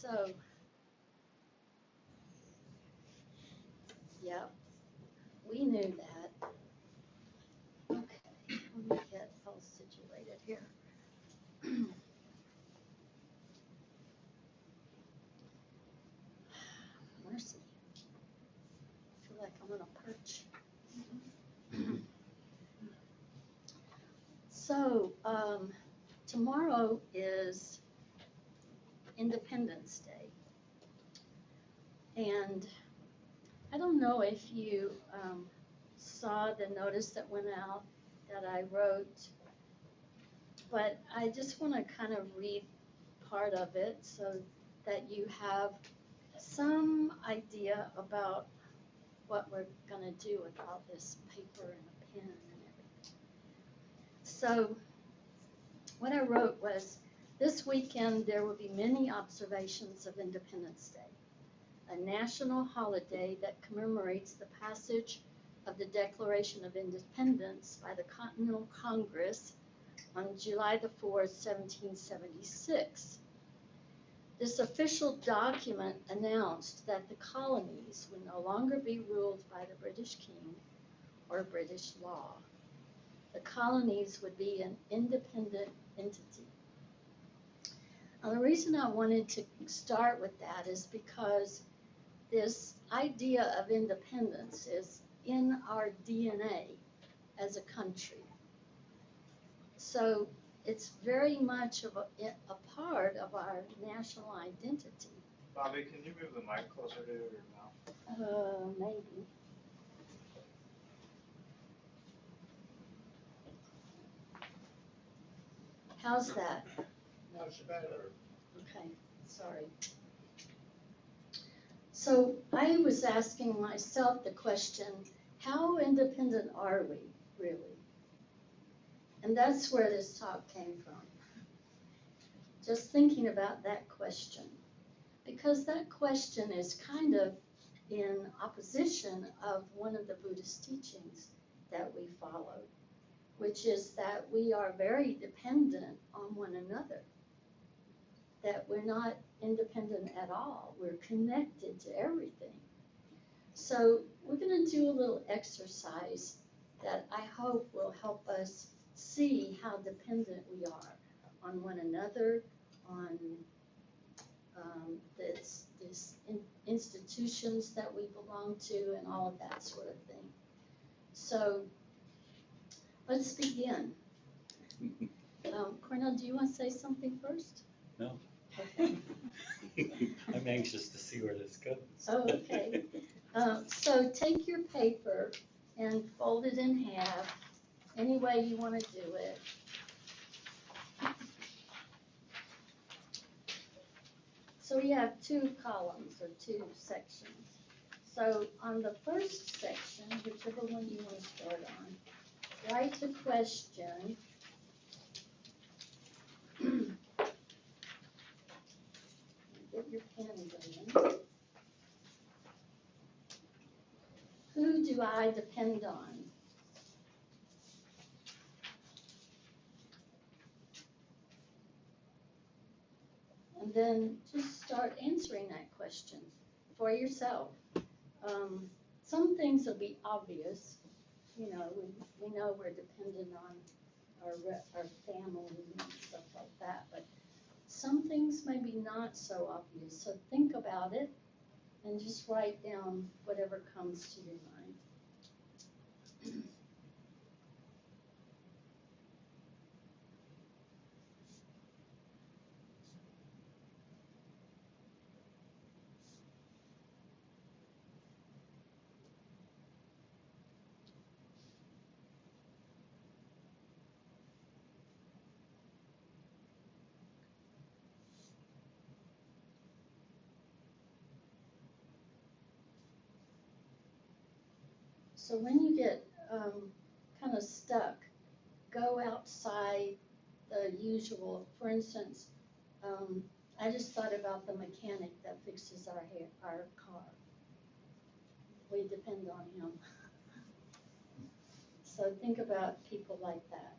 So, yeah, we knew that. Okay, let me get all situated here. Mercy. I feel like I'm going to perch. So, tomorrow is Independence Day, and I don't know if you saw the notice that went out that I wrote, but I just want to kind of read part of it so that you have some idea about what we're going to do with all this paper and a pen and everything. So what I wrote was, this weekend there will be many observations of Independence Day, a national holiday that commemorates the passage of the Declaration of Independence by the Continental Congress on July the 4th, 1776. This official document announced that the colonies would no longer be ruled by the British king or British law. The colonies would be an independent entity. Now, the reason I wanted to start with that is because this idea of independence is in our DNA as a country. So it's very much of a part of our national identity. Bobby, can you move the mic closer to your mouth? Maybe. How's that? Much better. Okay, sorry. So I was asking myself the question, how independent are we, really? And that's where this talk came from. Just thinking about that question. Because that question is kind of in opposition of one of the Buddhist teachings that we follow, which is that we are very dependent on one another, that we're not independent at all. We're connected to everything. So we're going to do a little exercise that I hope will help us see how dependent we are on one another, on institutions that we belong to, and all of that sort of thing. So let's begin. Cornell, do you want to say something first? No. Okay. I'm anxious to see where this goes. Oh, okay. So take your paper and fold it in half, any way you want to do it. So we have two columns or two sections. So on the first section, whichever one you want to start on, write the question. Get your pen going. Who do I depend on? And then just start answering that question for yourself. Some things will be obvious. You know, we know we're dependent on our family and stuff like that, but some things may be not so obvious, so think about it and just write down whatever comes to your mind. So when you get kind of stuck, go outside the usual. For instance, I just thought about the mechanic that fixes our car. We depend on him. So think about people like that.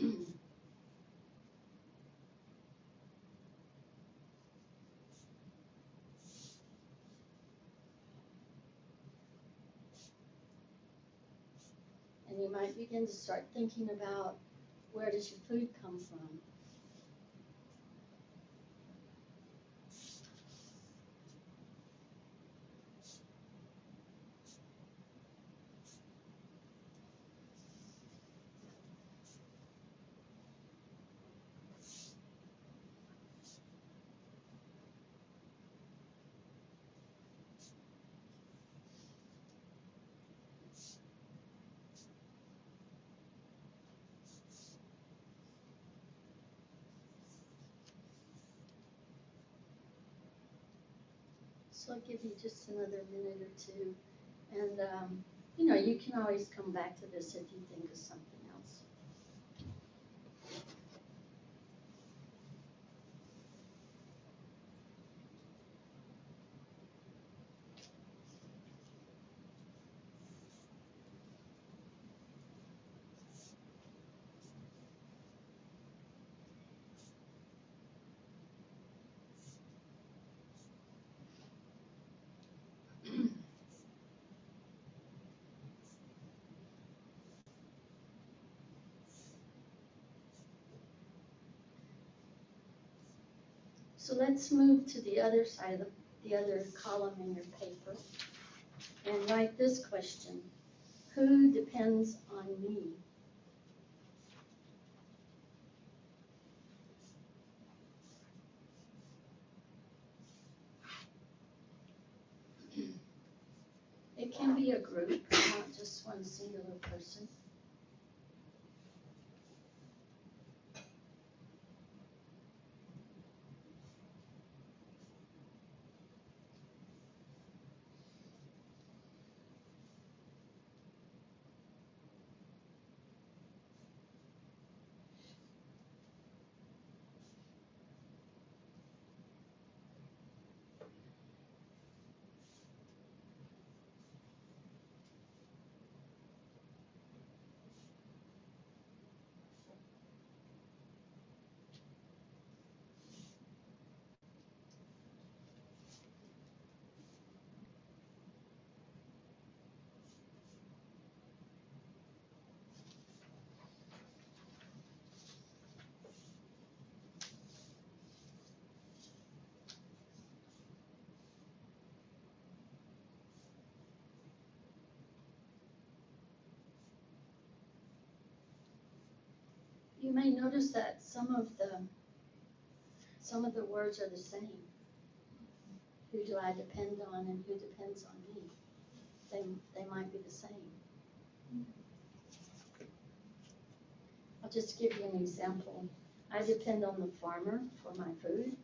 And you might begin to start thinking about, where does your food come from? So I'll give you just another minute or two, and you know, you can always come back to this if you think of something else. So let's move to the other side of the other column in your paper and write this question: who depends on me? It can be a group, not just one singular person. You may notice that some of the words are the same. Who do I depend on and who depends on me? They might be the same. I'll just give you an example. I depend on the farmer for my food,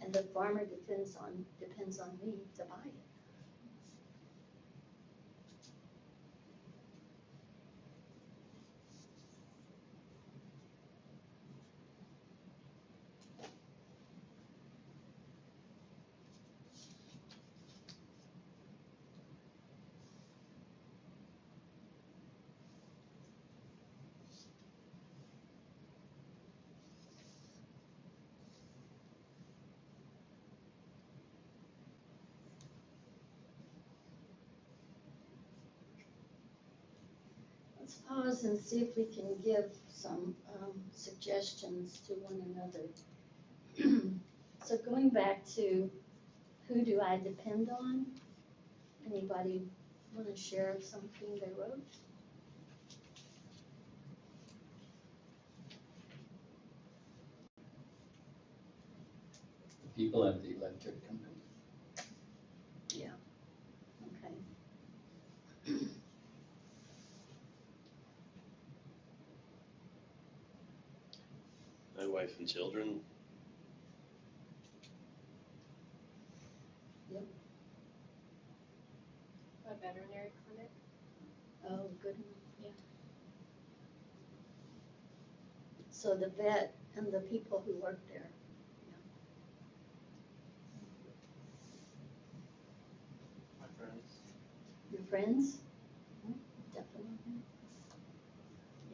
and the farmer depends on me to buy it. Let's pause and see if we can give some suggestions to one another. So going back to who do I depend on? Anybody want to share something they wrote? The people at the electric company. Yeah. Okay. My wife and children. Yep. A veterinary clinic. Oh, good one. Yeah. So the vet and the people who work there. Yeah. My friends. Your friends? Mm-hmm. Definitely.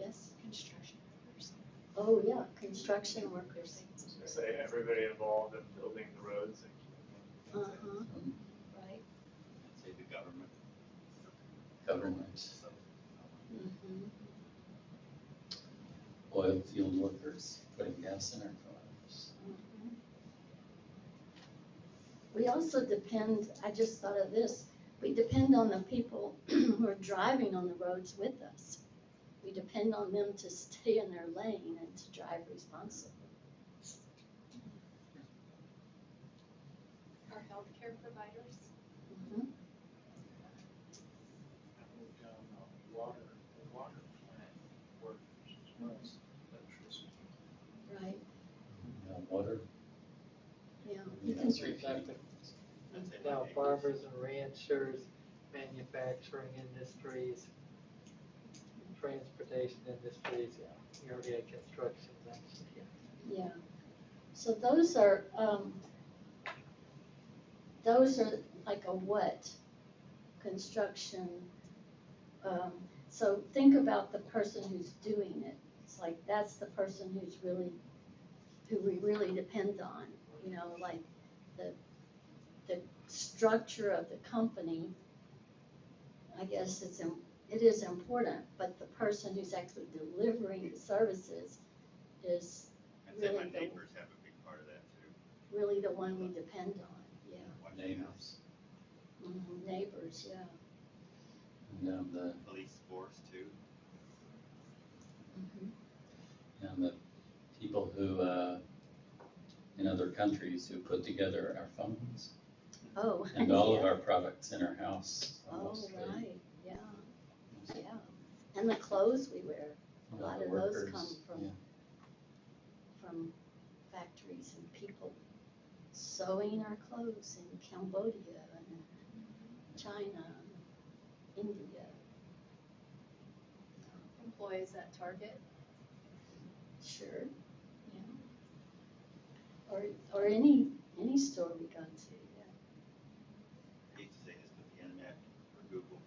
Yes. Construction person. Oh yeah, construction workers. I was going to say, everybody involved in building the roads. And right. I'd say the government. Government. Oil field workers putting gas in our cars. We also depend, I just thought of this, we depend on the people who are driving on the roads with us. We depend on them to stay in their lane and to drive responsibly. Our healthcare providers. Water plant workers as well as electricity. Right. Yeah, water. Yeah. That's reflective. Now farmers and ranchers, manufacturing industries, transportation industries, area construction. Yeah. So those are like a what? Construction. So think about the person who's doing it. It's like that's the person who's really, who we really depend on. You know, like the structure of the company. I guess it's it is important, but the person who's actually delivering the services is really my neighbors have a big part of that too. Really, the one we depend on. Yeah. Neighbors. Neighbors. Yeah. And the police force too. And the people who in other countries who put together our phones. Oh. And all of our products in our house. Almost. Oh right, yeah, yeah. And the clothes we wear. A lot of those come from factories and people sewing our clothes in Cambodia and China. India. Employees at Target. Sure. Yeah. Or any store we go to. Yeah. I hate to say this, but the internet or Google.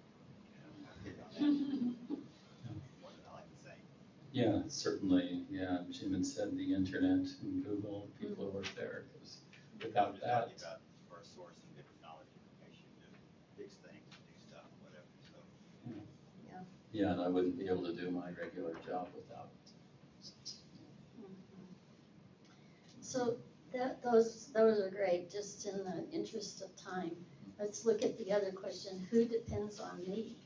What did I like to say? Yeah, certainly. Yeah, Jim had said the internet and Google. People who work there, because without that. Or a source of different knowledge information to fix things. Yeah, and I wouldn't be able to do my regular job without it. So those are great. Just in the interest of time, let's look at the other question: who depends on me?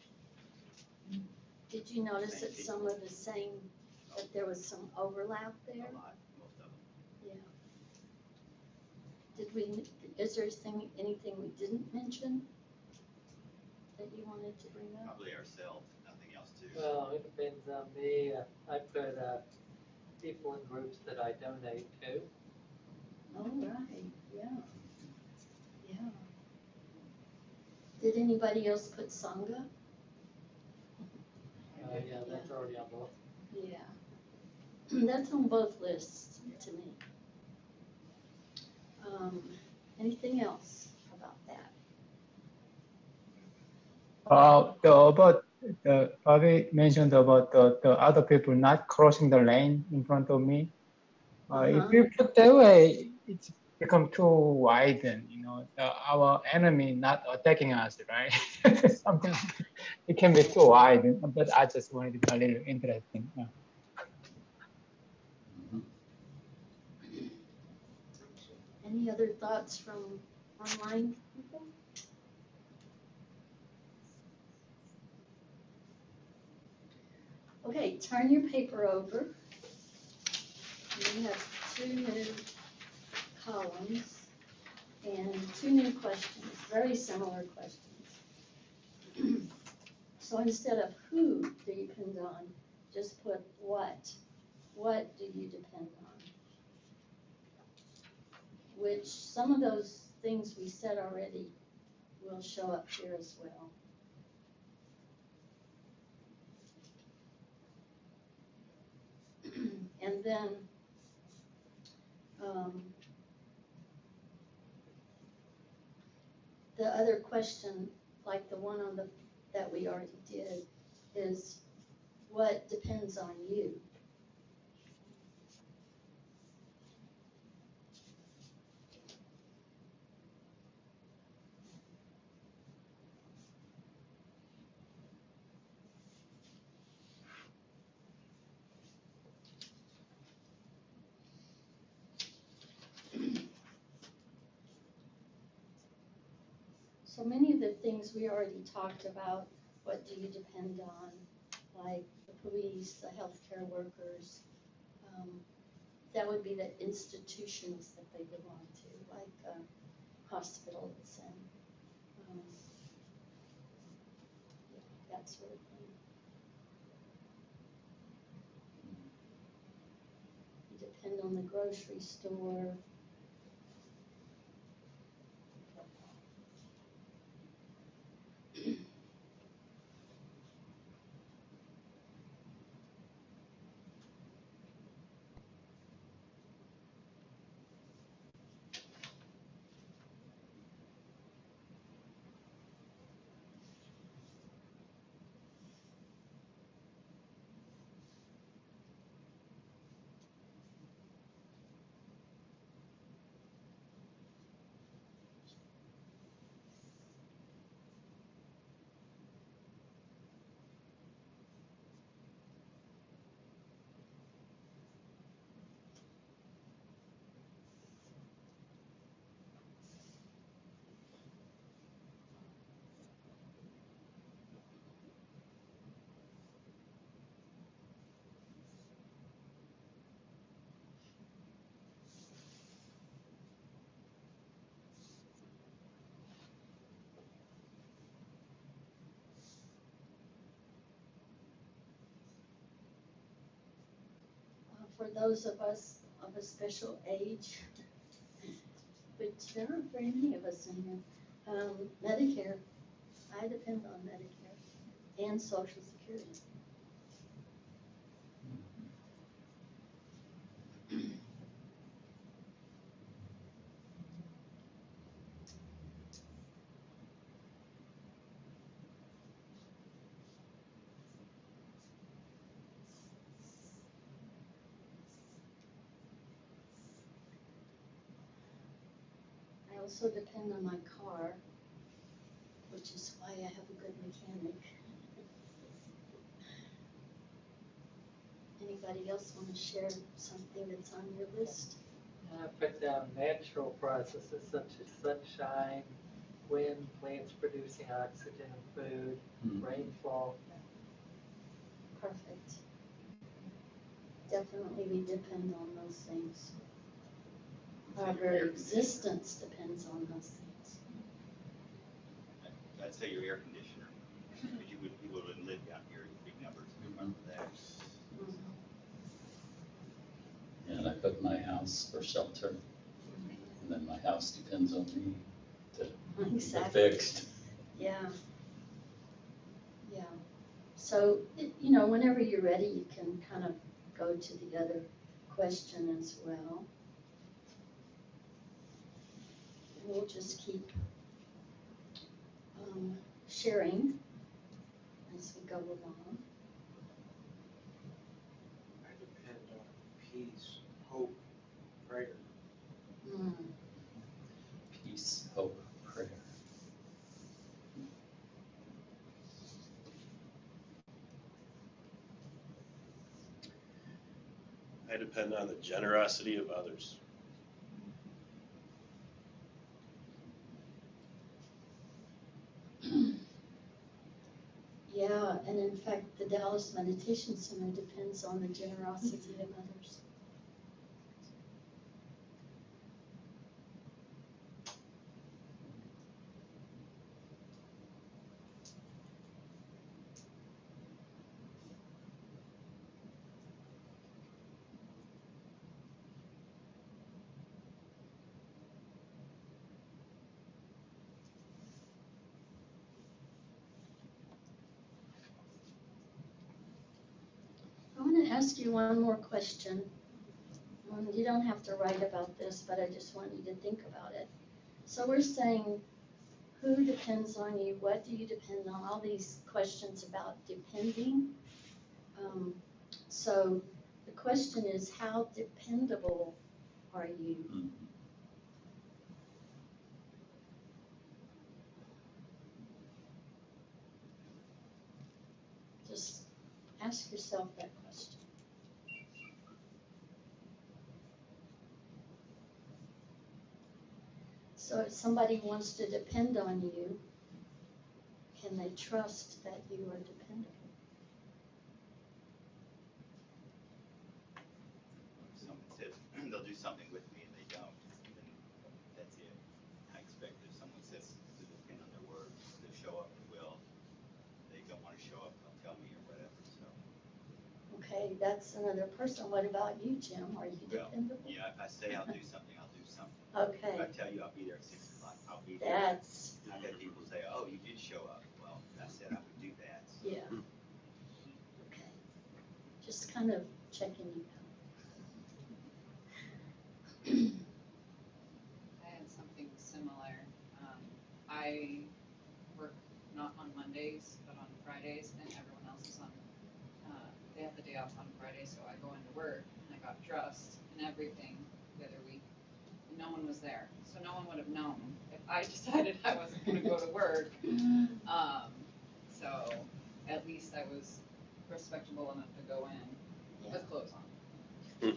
Did you notice that some of the same, that there was some overlap there? A lot, most of them. Yeah. Did we? Is there anything we didn't mention that you wanted to bring up? Probably ourselves. Well, it depends on me. I've got people in groups that I donate to. All right, yeah. Yeah. Did anybody else put Sangha? Oh, yeah, that's already on both. Yeah. That's on both lists to me. Anything else about that? Bobby mentioned about the other people not crossing the lane in front of me. If you put that way, it's become too wide, and you know, our enemy not attacking us, right? Sometimes it can be too wide, but I just wanted it to be a little interesting. Yeah. Any other thoughts from online people? Okay, turn your paper over. We have two new columns and two new questions, very similar questions. So instead of who do you depend on, just put what. What do you depend on? Which some of those things we said already will show up here as well. And then the other question, like the one on that we already did, is what depends on you? So many of the things we already talked about, what do you depend on, like the police, the healthcare workers, that would be the institutions that they belong to, like hospitals and that sort of thing. You depend on the grocery store. For those of us of a special age, which there aren't very many of us in here, Medicare, I depend on Medicare and Social Security. I also depend on my car, which is why I have a good mechanic. Anybody else want to share something that's on your list? I put down natural processes such as sunshine, wind, plants producing oxygen and food, rainfall. Perfect. Definitely we depend on those things. Our very existence depends on those things. I'd say your air conditioner. You would live out here in big numbers. Remember that. Mm-hmm. And I put my house for shelter, and then my house depends on me to be fixed. Yeah. Yeah. So you know, whenever you're ready, you can kind of go to the other question as well. We'll just keep sharing as we go along. I depend on peace, hope, prayer. Peace, hope, prayer. I depend on the generosity of others. Yeah, and in fact, the Dallas Meditation Center depends on the generosity of others. Ask you one more question. You don't have to write about this, but I just want you to think about it. So we're saying, who depends on you? What do you depend on? All these questions about depending. So the question is, how dependable are you? Just ask yourself that question. So if somebody wants to depend on you, and they trust that you are dependable. Someone said they'll do something with me and they don't, and that's it. I expect if someone says to depend on their word, they'll show up and will. If they don't want to show up, they'll tell me or whatever. So. Okay, that's another person. What about you, Jim? Are you dependable? Yeah, if I say I'll do something, I'll do something. Okay. If I tell you I'll be there at 6 o'clock, I'll be there. That's... I've had people say, oh, you did show up. Well, I said I would do that. So. Yeah. Okay. Just kind of checking you out. I had something similar. I work not on Mondays, but on Fridays, and everyone else is on they have the day off on Friday, so I go into work, and I got dressed and everything the other week, and no one was there. So no one would have known if I decided I wasn't going to go to work. So at least I was respectable enough to go in with clothes on.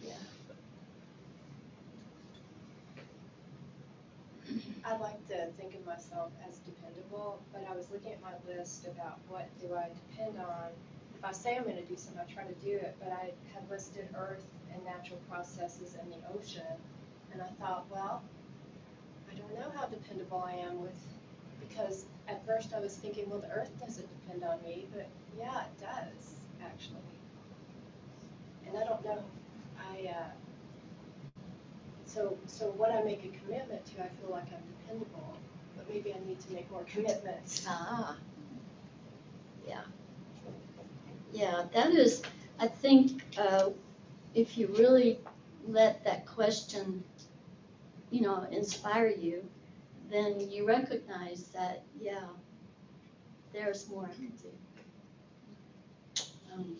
Yeah. I like to think of myself as dependable, but I was looking at my list about what do I depend on. If I say I'm going to do something, I try to do it, but I had listed earth and natural processes and the ocean, and I thought, well, I don't know how dependable I am with, because at first I was thinking, well, the earth doesn't depend on me, but yeah, it does, actually. And I don't know, So what I make a commitment to, I feel like I'm dependable, but maybe I need to make more commitments. Ah, yeah. Yeah, that is, I think, if you really let that question, you know, inspire you, then you recognize that, yeah, there's more I can do.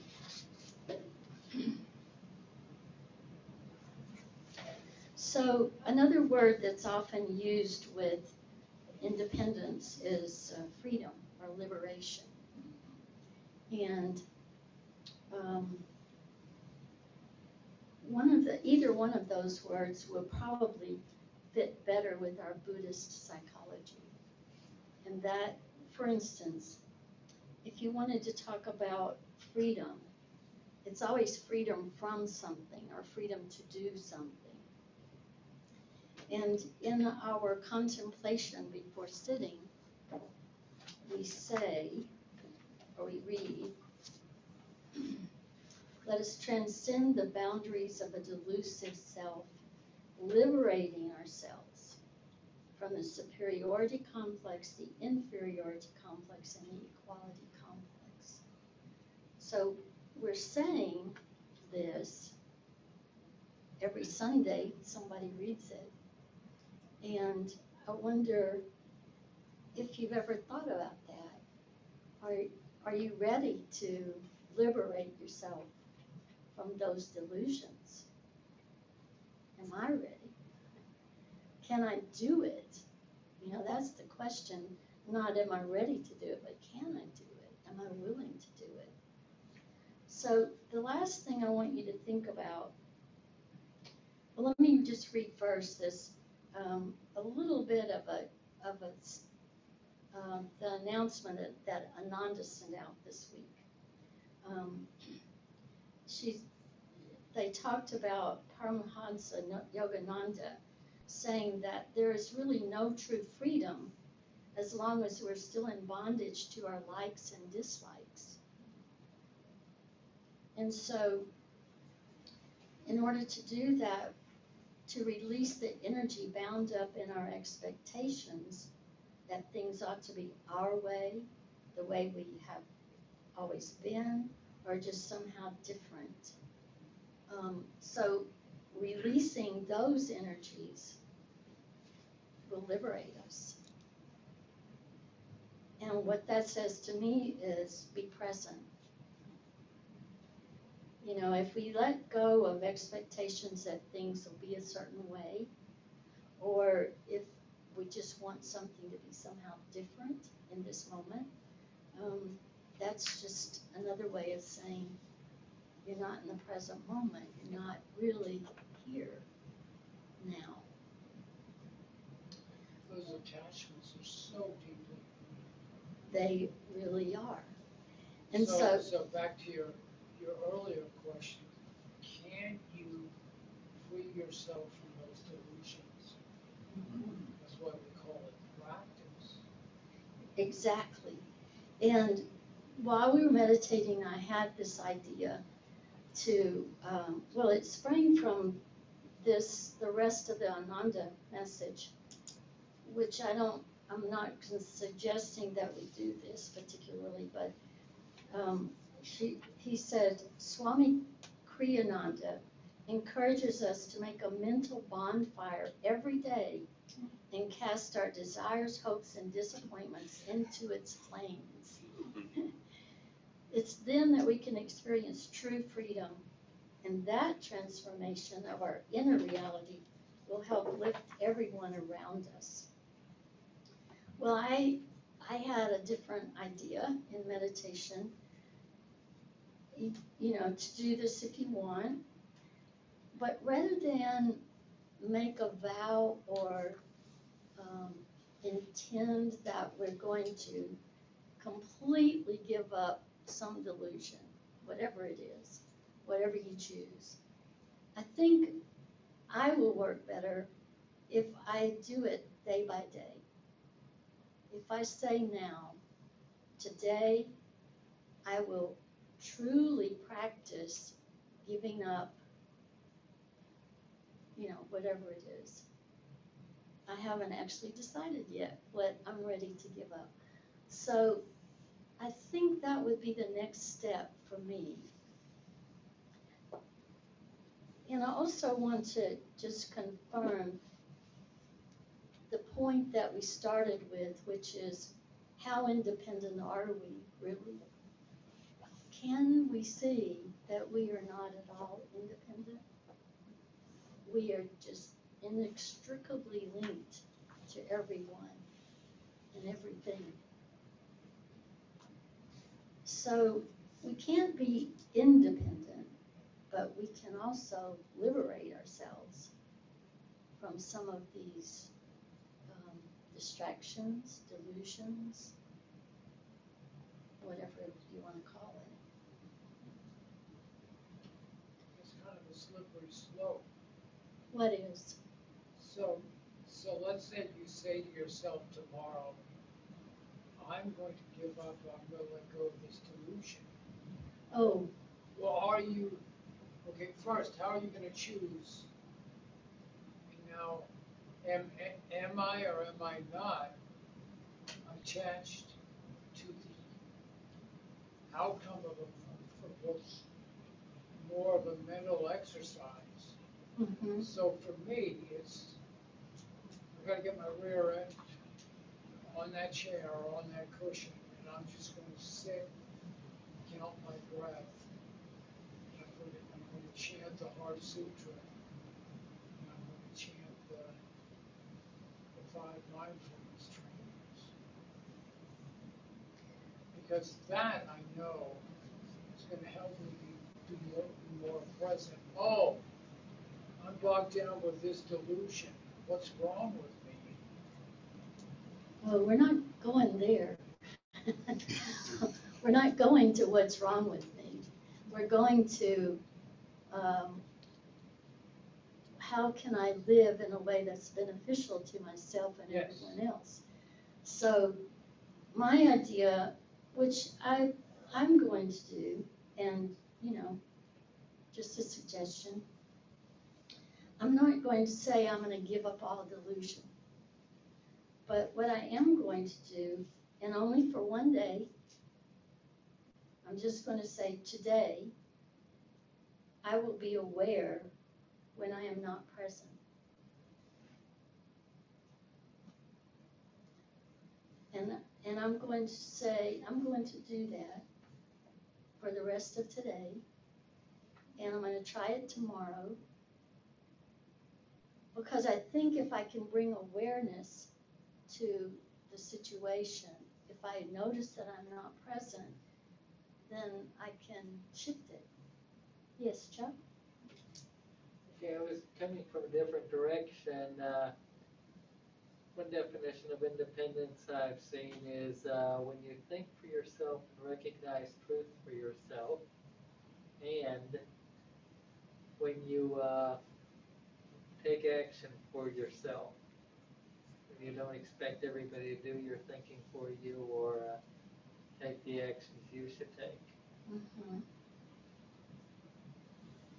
So another word that's often used with independence is freedom or liberation. And either one of those words will probably fit better with our Buddhist psychology. And that, for instance, if you wanted to talk about freedom, it's always freedom from something or freedom to do something. And in our contemplation before sitting, we say, or we read, let us transcend the boundaries of a delusive self, liberating ourselves from the superiority complex, the inferiority complex, and the equality complex. So we're saying this every Sunday, somebody reads it. And I wonder if you've ever thought about that. Are you ready to liberate yourself from those delusions? Am I ready? Can I do it? You know, that's the question. Not am I ready to do it, but can I do it? Am I willing to do it? So the last thing I want you to think about, well, let me just read first this. A little bit of the announcement that Ananda sent out this week. They talked about Paramahansa Yogananda saying that there is really no true freedom as long as we're still in bondage to our likes and dislikes. And so, in order to do that, to release the energy bound up in our expectations that things ought to be our way, the way we have always been, or just somehow different. So releasing those energies will liberate us. And what that says to me is be present. You know, if we let go of expectations that things will be a certain way, or if we just want something to be somehow different in this moment, that's just another way of saying you're not in the present moment. You're not really here now. those attachments are so deeply rooted. They really are. And so back to your earlier question, can you free yourself from those delusions? Mm-hmm. That's why we call it practice. Exactly. And while we were meditating, I had this idea to, well, it sprang from this, the rest of the Ananda message, which I'm not suggesting that we do this particularly, but he said, Swami Kriyananda encourages us to make a mental bonfire every day and cast our desires, hopes, and disappointments into its flames. It's then that we can experience true freedom, and that transformation of our inner reality will help lift everyone around us. Well, I had a different idea in meditation, you know, to do this if you want, but rather than make a vow or intend that we're going to completely give up some delusion, whatever it is, whatever you choose, I think I will work better if I do it day by day. If I say now, today I will truly practice giving up, you know, whatever it is. I haven't actually decided yet what I'm ready to give up. So I think that would be the next step for me. And I also want to just confirm the point that we started with, which is how independent are we really? Can we see that we are not at all independent? We are just inextricably linked to everyone and everything. So we can't be independent, but we can also liberate ourselves from some of these distractions, delusions, whatever you want to call it. It's kind of a slippery slope. What is? So let's say you say to yourself tomorrow, I'm going to give up, I'm going to let go of this delusion. Oh. Well, are you, okay, first, how are you going to choose? And now, am I or am I not attached to the outcome of a book, more of a mental exercise? Mm-hmm. So for me, it's, I've got to get my rear end on that chair or on that cushion, and I'm just going to sit, count my breath, and I'm going to chant the Heart Sutra, and I'm going to chant the Five Mindfulness Trainings. Because that, I know, is going to help me be more present. Oh, I'm bogged down with this delusion. What's wrong with me? Well, we're not going there. We're not going to what's wrong with me. We're going to how can I live in a way that's beneficial to myself and yes. everyone else. So my idea, which I'm going to do, and, you know, just a suggestion, I'm not going to say I'm going to give up all delusion. But what I am going to do, and only for one day, I'm just going to say today, I will be aware when I am not present. And I'm going to say, I'm going to do that for the rest of today, and I'm going to try it tomorrow, because I think if I can bring awareness to the situation, if I notice that I'm not present, then I can shift it. Yes, Chuck? Okay, I was coming from a different direction. One definition of independence I've seen is when you think for yourself and recognize truth for yourself, and when you take action for yourself. When you don't expect everybody to do your thinking for you or take the actions you should take. Mm-hmm.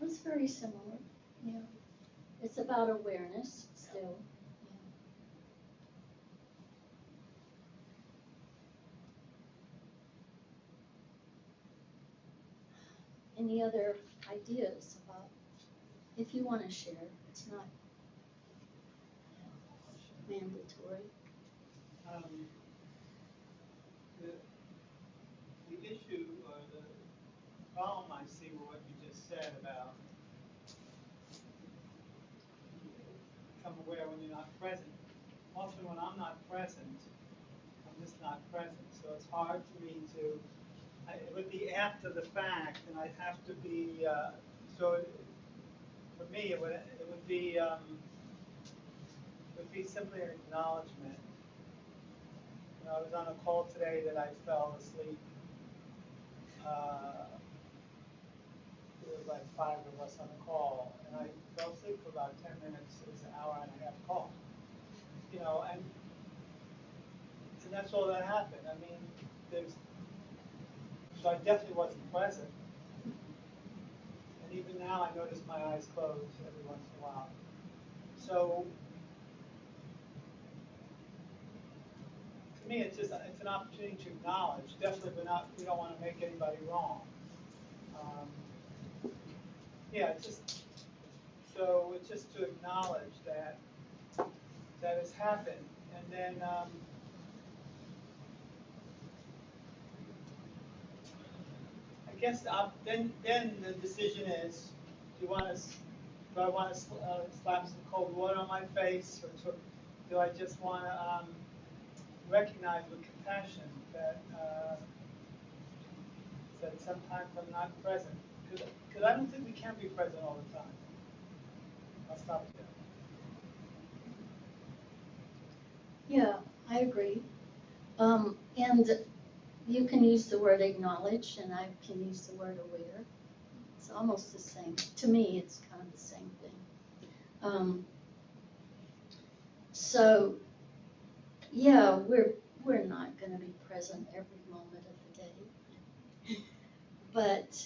It's very similar. Yeah. It's about awareness still. Yeah. Any other ideas about, if you want to share, it's not mandatory. The issue or the problem I see with what you just said about become aware when you're not present. Often when I'm not present, I'm just not present. So it's hard for me to, it would be after the fact, and I'd have to be, so for me it would be simply an acknowledgement. You know, I was on a call today that I fell asleep. There was like 5 of us on the call, and I fell asleep for about 10 minutes. It was an hour-and-a-half call. You know, and that's all that happened. I mean, so I definitely wasn't present. And even now I notice my eyes close every once in a while. So to me, it's an opportunity to acknowledge. Definitely, we don't want to make anybody wrong. It's just to acknowledge that has happened, and then I guess then the decision is: do I want to slap some cold water on my face, or do I just want to? Recognize with compassion that sometimes I'm not present. Because I don't think we can be present all the time. I'll stop there. Yeah, I agree. And you can use the word acknowledge, and I can use the word aware. It's almost the same. To me, it's kind of the same thing. Yeah, we're not going to be present every moment of the day, but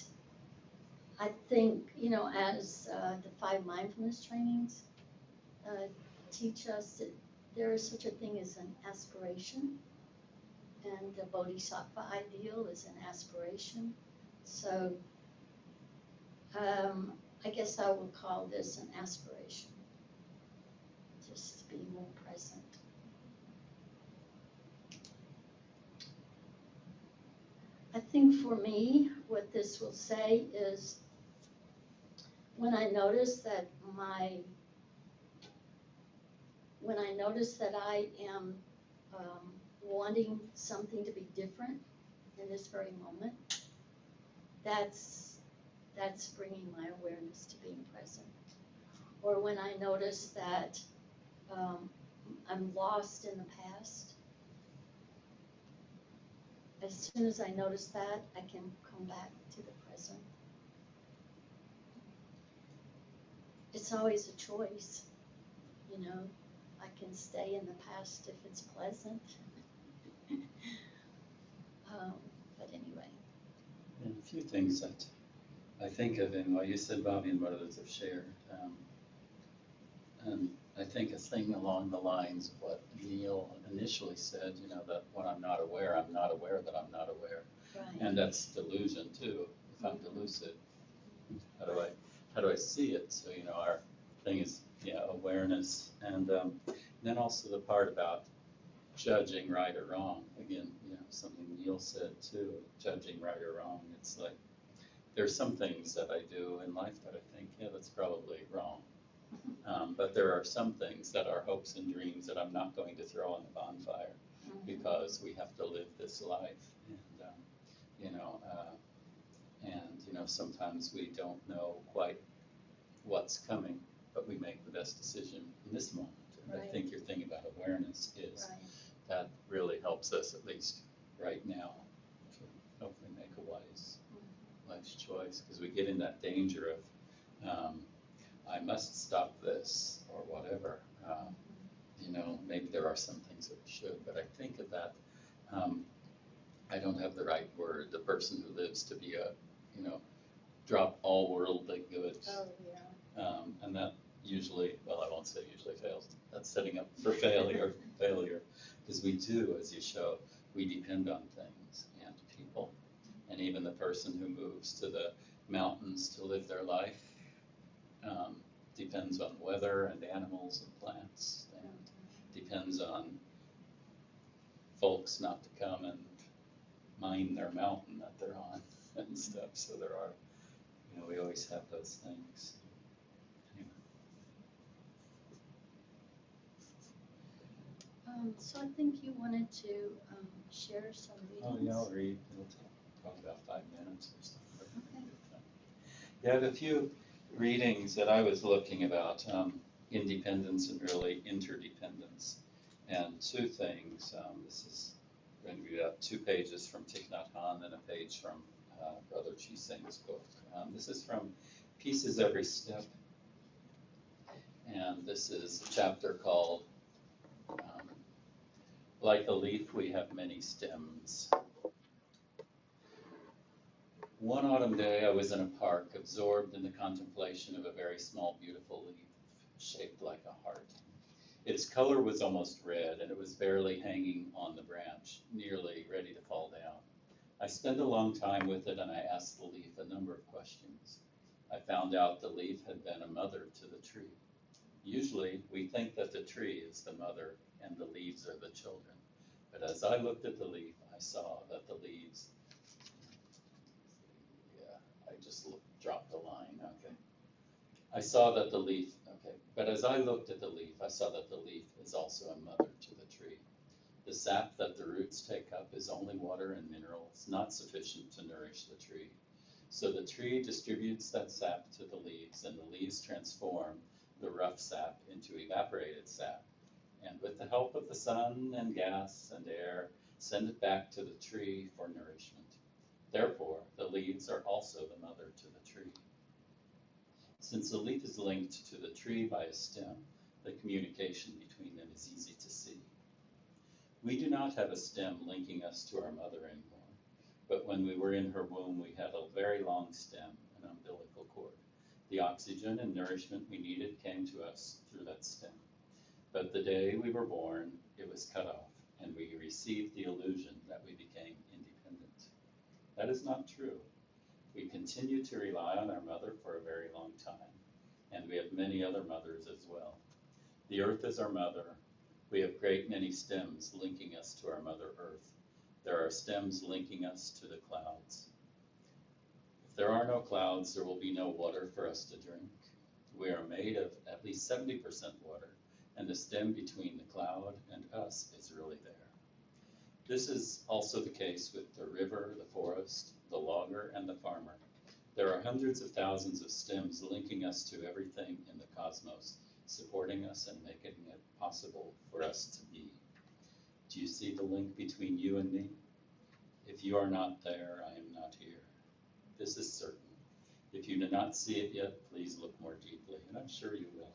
I think, you know, as the 5 mindfulness trainings teach us, that there is such a thing as an aspiration, and the Bodhisattva ideal is an aspiration. So I guess I will call this an aspiration, just to be more present. I think for me, what this will say is when I notice that I am wanting something to be different in this very moment, that's bringing my awareness to being present. Or when I notice that I'm lost in the past, as soon as I notice that, I can come back to the present. It's always a choice, you know. I can stay in the past if it's pleasant. But anyway. And a few things that I think of, and what you said, Bobby, and what others have shared. And I think a thing along the lines of what Neil initially said, you know, that when I'm not aware that I'm not aware. Right. And that's delusion too. If I'm delusive, how do I see it? So, you know, our thing is, yeah, awareness. And then also the part about judging right or wrong. Again, you know, something Neil said too, judging right or wrong. It's like, there's some things that I do in life that I think, yeah, that's probably wrong. But there are some things that are hopes and dreams that I'm not going to throw on the bonfire, because we have to live this life, and sometimes we don't know quite what's coming, but we make the best decision in this moment. Right. I think your thing about awareness is that really helps us, at least right now, to hopefully make a wise life's choice, because we get in that danger of I must stop this or whatever. You know, maybe there are some things that we should, but I think of that. I don't have the right word. The person who lives to be a, you know, drop all worldly goods. Oh, yeah. And that usually, well, I won't say usually fails. That's setting up for failure, because we do, as you show, we depend on things and people. And even the person who moves to the mountains to live their life depends on weather and animals and plants, and depends on folks not to come and mine their mountain that they're on and stuff. So there are, you know, we always have those things. Anyway. So I think you wanted to share some readings. Oh yeah, I'll read. It'll take probably about 5 minutes or something. Okay. Yeah, I have a few readings that I was looking about independence and really interdependence, and two things. This is. We're going to read out 2 pages from Thich Nhat Hanh and a page from Brother Chi Singh's book. This is from Pieces Every Step, and this is a chapter called Like a Leaf We Have Many Stems. One autumn day I was in a park, absorbed in the contemplation of a very small, beautiful leaf shaped like a heart. Its color was almost red, and it was barely hanging on the branch, nearly ready to fall down. I spent a long time with it, and I asked the leaf a number of questions. I found out the leaf had been a mother to the tree. Usually, we think that the tree is the mother and the leaves are the children. But as I looked at the leaf, I saw that the leaves... Yeah, I just dropped the line, okay. I saw that the leaf... But as I looked at the leaf, I saw that the leaf is also a mother to the tree. The sap that the roots take up is only water and minerals, not sufficient to nourish the tree. So the tree distributes that sap to the leaves, and the leaves transform the rough sap into evaporated sap, and with the help of the sun and gas and air, send it back to the tree for nourishment. Therefore, the leaves are also the mother to the tree. Since the leaf is linked to the tree by a stem, the communication between them is easy to see. We do not have a stem linking us to our mother anymore, but when we were in her womb, we had a very long stem, an umbilical cord. The oxygen and nourishment we needed came to us through that stem. But the day we were born, it was cut off, and we received the illusion that we became independent. That is not true. We continue to rely on our mother for a very long time, and we have many other mothers as well. The earth is our mother. We have great many stems linking us to our mother earth. There are stems linking us to the clouds. If there are no clouds, there will be no water for us to drink. We are made of at least 70% water, and the stem between the cloud and us is really there. This is also the case with the river, the forest, the logger, and the farmer. There are hundreds of thousands of stems linking us to everything in the cosmos, supporting us and making it possible for us to be. Do you see the link between you and me? If you are not there, I am not here. This is certain. If you do not see it yet, please look more deeply, and I'm sure you will.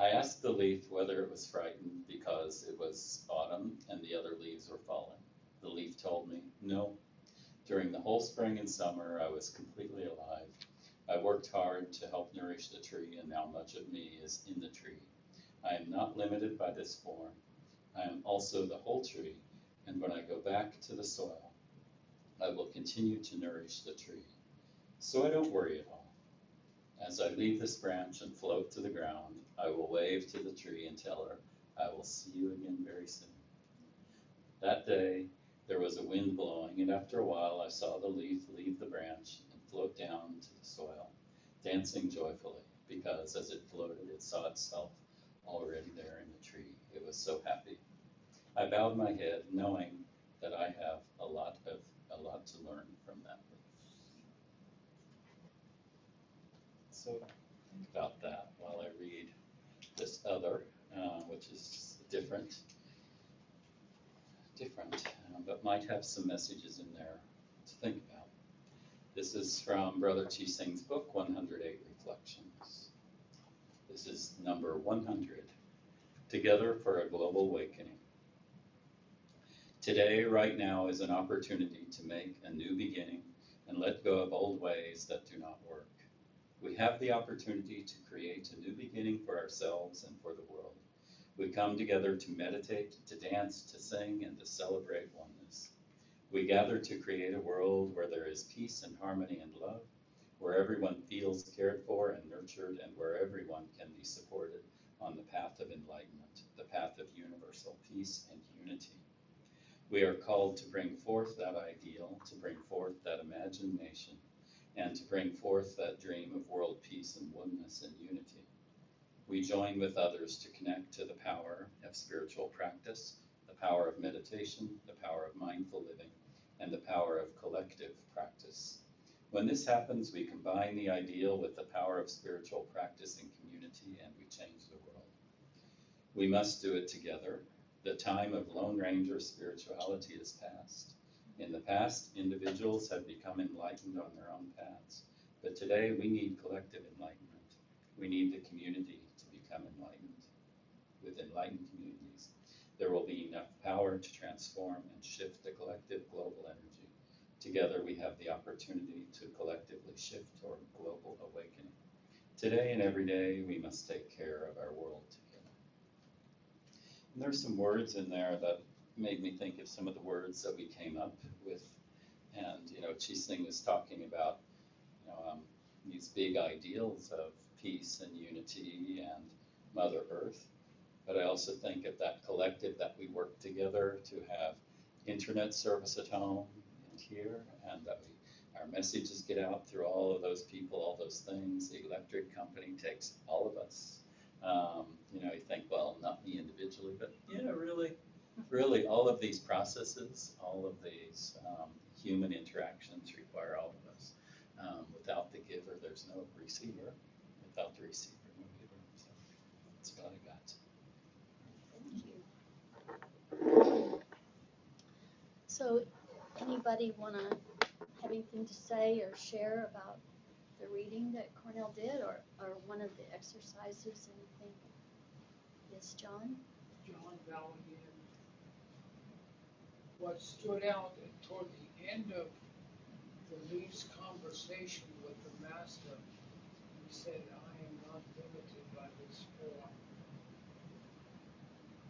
I asked the leaf whether it was frightened because it was autumn and the other leaves were falling. The leaf told me, no. During the whole spring and summer, I was completely alive. I worked hard to help nourish the tree, and now much of me is in the tree. I am not limited by this form. I am also the whole tree, and when I go back to the soil, I will continue to nourish the tree. So I don't worry at all. As I leave this branch and float to the ground, I will wave to the tree and tell her, I will see you again very soon. That day, there was a wind blowing, and after a while I saw the leaf leave the branch and float down to the soil, dancing joyfully, because as it floated, it saw itself already there in the tree. It was so happy. I bowed my head, knowing that I have a lot to learn from that leaf. So think about that while I read this other, different, but might have some messages in there to think about. This is from Brother Chi Singh's book, 108 Reflections. This is number 100, Together for a Global Awakening. Today, right now, is an opportunity to make a new beginning and let go of old ways that do not work. We have the opportunity to create a new beginning for ourselves and for the world. We come together to meditate, to dance, to sing, and to celebrate oneness. We gather to create a world where there is peace and harmony and love, where everyone feels cared for and nurtured, and where everyone can be supported on the path of enlightenment, the path of universal peace and unity. We are called to bring forth that ideal, to bring forth that imagination, and to bring forth that dream of world peace and oneness and unity. We join with others to connect to the power of spiritual practice, the power of meditation, the power of mindful living, and the power of collective practice. When this happens, we combine the ideal with the power of spiritual practice and community, and we change the world. We must do it together. The time of Lone Ranger spirituality is past. In the past, individuals have become enlightened on their own paths, but today we need collective enlightenment. We need the community to become enlightened. With enlightened communities, there will be enough power to transform and shift the collective global energy. Together, we have the opportunity to collectively shift toward global awakening. Today and every day, we must take care of our world together. And there's some words in there that made me think of some of the words that we came up with. And, you know, Chi Singh was talking about, you know, these big ideals of peace and unity and Mother Earth. But I also think of that collective that we work together to have internet service at home and here, and that our messages get out through all of those people, all those things. The electric company takes all of us. You know, you think, well, not me individually, but, you know, really all of these processes, all of these human interactions require all of us. Without the giver, there's no receiver. Without the receiver, no giver. So that's what I got. So anybody want to have anything to say or share about the reading that Cornell did or one of the exercises, anything? Yes, John? John Valentine. What stood out toward the end of the Lee's conversation with the master, he said, I am not limited by this form.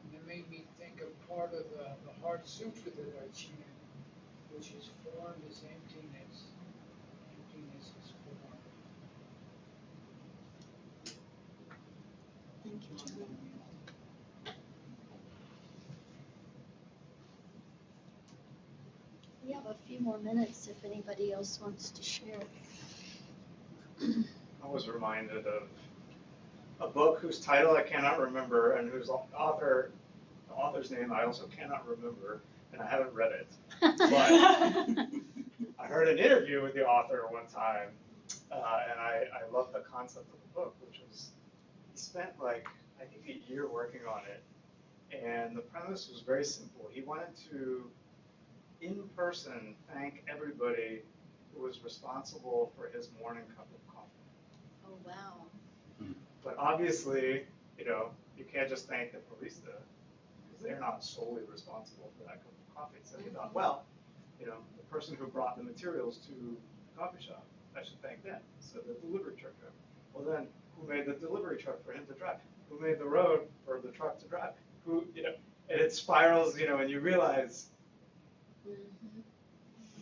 And it made me think of part of the Heart Sutra that I chanted, which is form is emptiness, emptiness is form. Thank you, John. We have a few more minutes if anybody else wants to share. I was reminded of a book whose title I cannot remember and whose author, the author's name I also cannot remember, and I haven't read it. But I heard an interview with the author one time, and I loved the concept of the book, which was he spent like, I think, a year working on it, and the premise was very simple. He wanted to in person thank everybody who was responsible for his morning cup of coffee. Oh, wow. But obviously, you know, you can't just thank the barista because they're not solely responsible for that cup of coffee. So he thought, well, you know, the person who brought the materials to the coffee shop, I should thank them. So the delivery truck driver. Well, then who made the delivery truck for him to drive? Who made the road for the truck to drive? Who, you know, and it spirals, you know, and you realize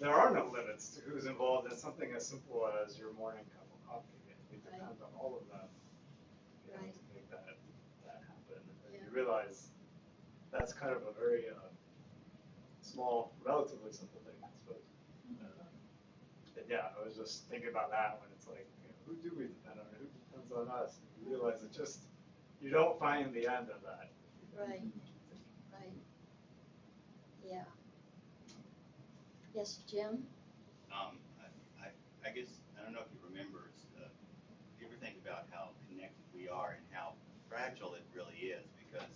there are no limits to who's involved in something as simple as your morning cup of coffee. You depend on all of that to make that happen. And you realize that's kind of a very small, relatively simple thing. But yeah, I was just thinking about that when it's like, you know, who do we depend on? Who depends on us? And you realize it just, you don't find the end of that. Right. Right. Yeah. Yes, Jim? I guess, I don't know if you remember, if you ever think about how connected we are and how fragile it really is, because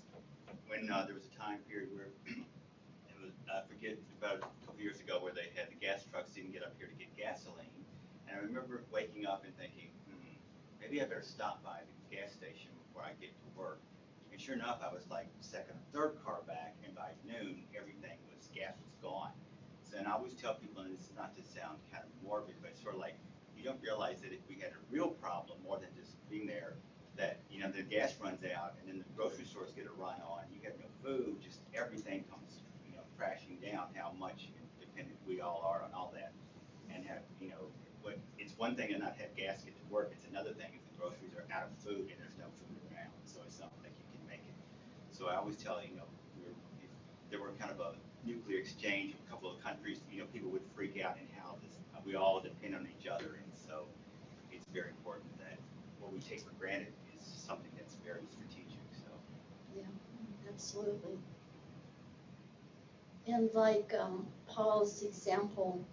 when there was a time period where, it was, I forget, about a couple of years ago, where they had the gas trucks didn't get up here to get gasoline. And I remember waking up and thinking, maybe I better stop by the gas station before I get to work. And sure enough, I was like second or third car back, and by noon, everything was, gas was gone. So, and I always tell people, and it's not to sound kind of morbid, but it's sort of like, you don't realize that if we had a real problem more than just being there, that, you know, the gas runs out, and then the grocery stores get a run on, you have no food, just everything comes, you know, crashing down, how much dependent we all are on all that. And have, you know, but it's one thing to not have gas get to work, it's another thing if the groceries are out of food and there's no food around, so it's not like you can make it. So I always tell, you know, if there were kind of a nuclear exchange of a couple of countries, you know, people would freak out and how this, we all depend on each other, and so it's very important that what we take for granted is something that's very strategic, so. Yeah, absolutely. And like Paul's example,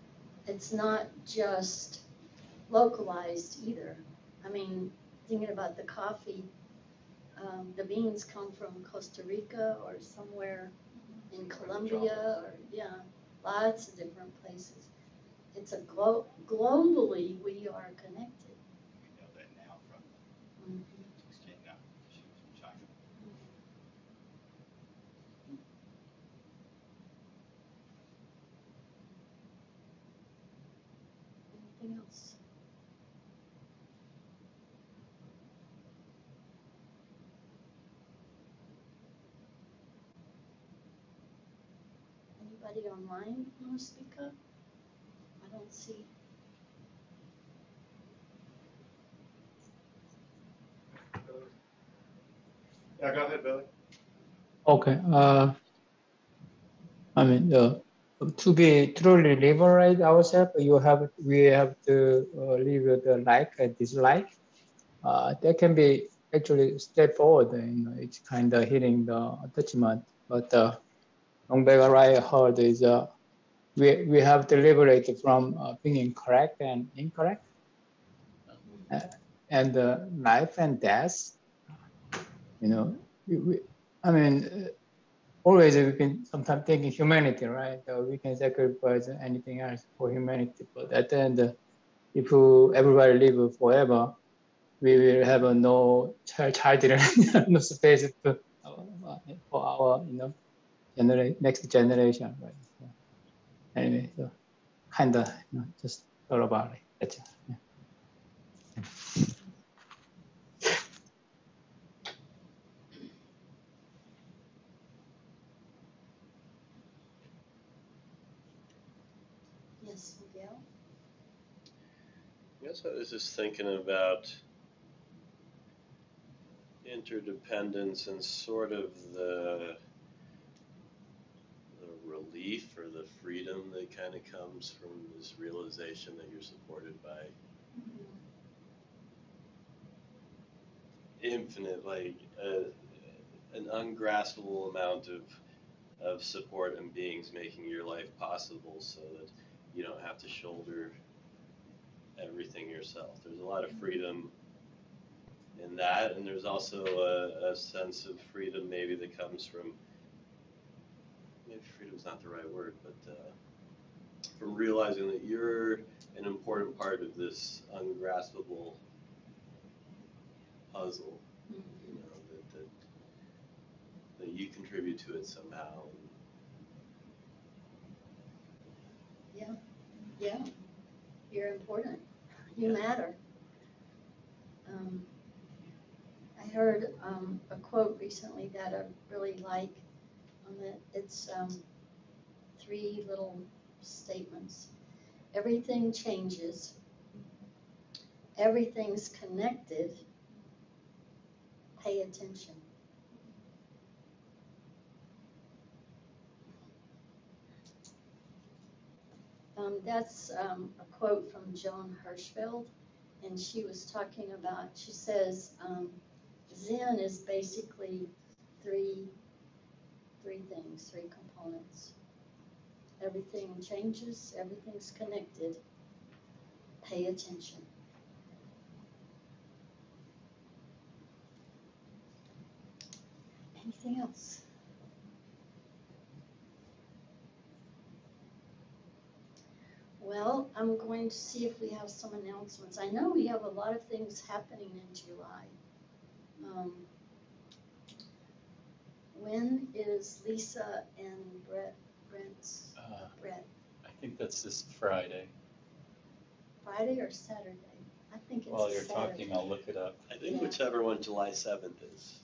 it's not just localized either. I mean, thinking about the coffee, the beans come from Costa Rica or somewhere in Colombia, or yeah, lots of different places. It's a globally we are connected. We know that now from China. Anything else? Anybody online want to speak up? I don't see. Yeah, go ahead, Billy. Okay. I mean, to be truly liberate ourselves, we have to leave the like and dislike. That can be actually step forward, and it's kind of hitting the attachment. But long back, I heard is we have to liberate from being correct and incorrect, and life and death. You know, I mean, always we can sometimes think in humanity, right? We can sacrifice anything else for humanity, but at the end, if everybody live forever, we will have no child, no space to, for our, you know, next generation, right? So, anyway, so kind of, you know, just thought about it. That's it. Yeah. Yes, Miguel? Yes, I was just thinking about interdependence and sort of the relief or the freedom that kind of comes from this realization that you're supported by infinite, like an ungraspable amount of support and beings making your life possible so that you don't have to shoulder everything yourself. There's a lot of freedom in that, and there's also a sense of freedom maybe that comes from, maybe freedom's not the right word, but from realizing that you're an important part of this ungraspable puzzle, you know, that you contribute to it somehow. Yeah, yeah, you're important. You matter. I heard a quote recently that I really like. It's three little statements. Everything changes. Everything's connected. Pay attention. That's a quote from Joan Hirschfeld, and she was talking about, she says, Zen is basically three things, three components. Everything changes, everything's connected. Pay attention. Anything else? Well, I'm going to see if we have some announcements. I know we have a lot of things happening in July. When is Lisa and Brett's? Brett. I think that's this Friday. Friday or Saturday? I think it's While you're Saturday. Talking, I'll look it up. I think whichever one July 7th is.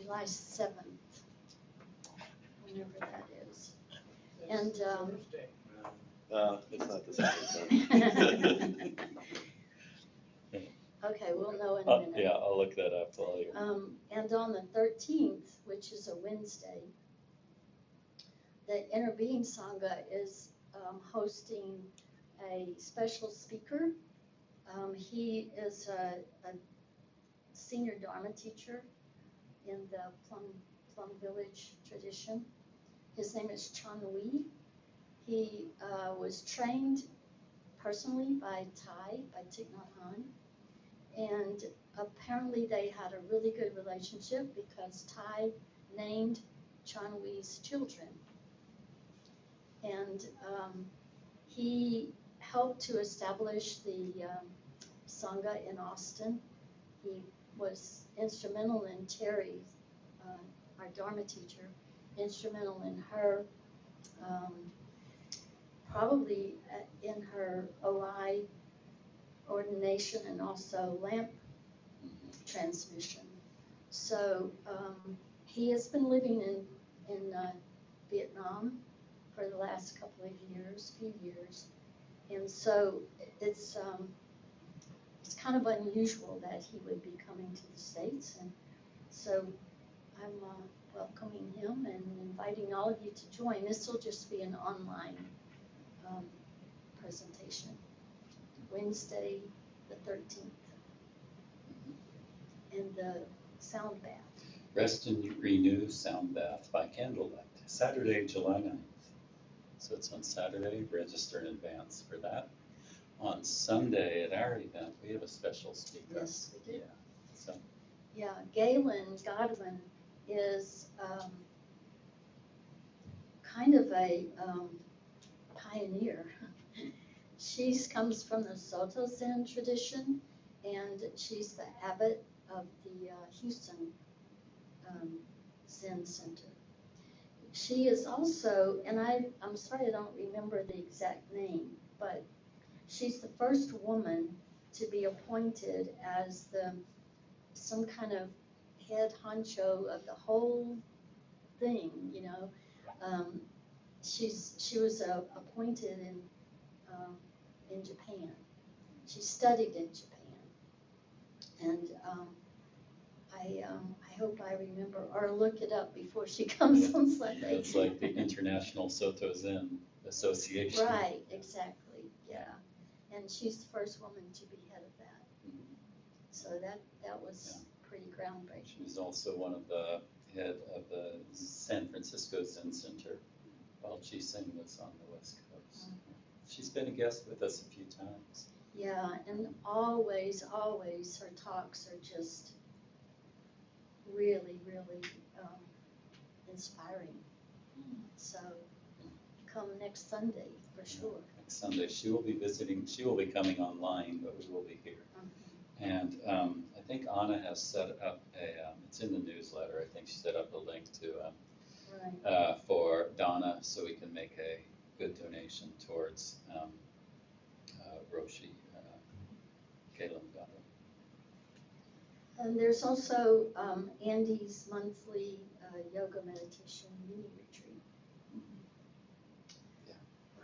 July 7th, whenever that is. And it's not the same. Okay, we'll know in a minute. Yeah, I'll look that up while you're... and on the 13th, which is a Wednesday, the Inner Being Sangha is hosting a special speaker. He is a senior Dharma teacher in the Plum Village tradition. His name is Chan Wei. He was trained personally by Thich Nhat Hanh, and apparently they had a really good relationship because Thai named Chan Wei's children. And he helped to establish the Sangha in Austin. He was instrumental in Terry, our Dharma teacher, instrumental in her, probably in her OI ordination and also lamp transmission. So he has been living in Vietnam for the last few years, and so it's kind of unusual that he would be coming to the States, and so I'm welcoming him and inviting all of you to join. This will just be an online presentation. Wednesday the 13th, and the sound bath. Rest and Renew Sound Bath by Candlelight, Saturday, July 9th. So it's on Saturday. Register in advance for that. On Sunday at our event, we have a special speaker. Yes, we do. Yeah, so. Yeah, Galen Godwin is kind of a pioneer. She comes from the Soto Zen tradition, and she's the abbot of the Houston Zen Center. She is also, and I'm sorry I don't remember the exact name, but she's the first woman to be appointed as some kind of head honcho of the whole thing, you know. She was appointed in Japan. She studied in Japan, and I hope I remember or look it up before she comes on Sunday. It's like the International Soto Zen Association. Right, exactly, yeah. And she's the first woman to be head of that. Mm-hmm. So that was pretty groundbreaking. She was also one of the head of the San Francisco Zen Center while Chi Sing was on the West Coast. Mm-hmm. She's been a guest with us a few times. Yeah, and always her talks are just really, really inspiring. So come next Sunday for sure. Next Sunday she will be visiting. She will be coming online, but we will be here. Mm-hmm. And I think Anna has set up a. It's in the newsletter. I think she set up a link to for Donna, so we can make a good donation towards Roshi Galen Godwin. And there's also Andy's monthly yoga meditation mini retreat. Mm-hmm. Yeah.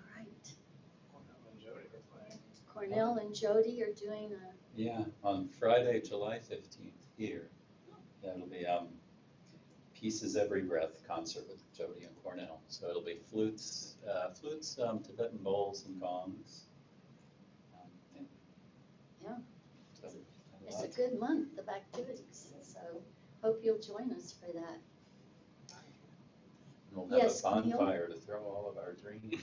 All right. Cornell and Jody are playing. Cornell and Jody are doing a. Yeah, on Friday, July 15th here. Oh. That'll be Pieces Every Breath concert with Jody and Cornell. So it'll be flutes, Tibetan bowls, and gongs. Yeah. So it's a good month of activities, so hope you'll join us for that. And we'll have a bonfire to throw all of our dreams.